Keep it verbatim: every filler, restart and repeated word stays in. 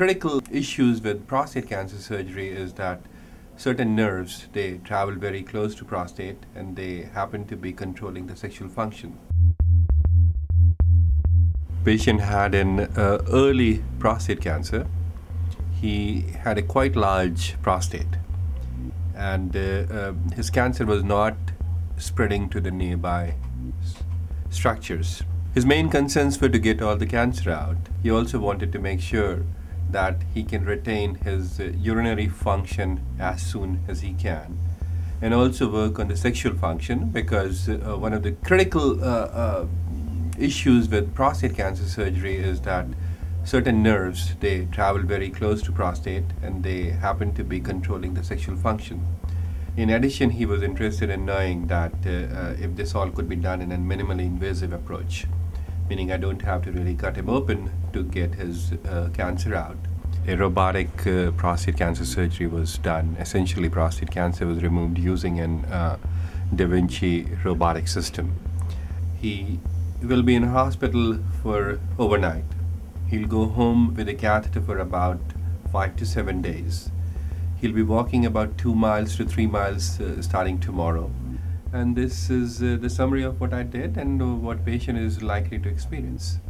critical issues with prostate cancer surgery is that certain nerves, they travel very close to prostate and they happen to be controlling the sexual function. Patient had an uh, early prostate cancer. He had a quite large prostate and uh, uh, his cancer was not spreading to the nearby structures. His main concerns were to get all the cancer out. He also wanted to make sure that he can retain his uh, urinary function as soon as he can, and also work on the sexual function, because uh, one of the critical uh, uh, issues with prostate cancer surgery is that certain nerves, they travel very close to prostate and they happen to be controlling the sexual function. In addition, he was interested in knowing that uh, uh, if this all could be done in a minimally invasive approach, meaning I don't have to really cut him open to get his uh, cancer out. A robotic uh, prostate cancer surgery was done. Essentially, prostate cancer was removed using an uh, Da Vinci robotic system. He will be in hospital for overnight. He'll go home with a catheter for about five to seven days. He'll be walking about two miles to three miles uh, starting tomorrow. And this is uh, the summary of what I did and what patient is likely to experience.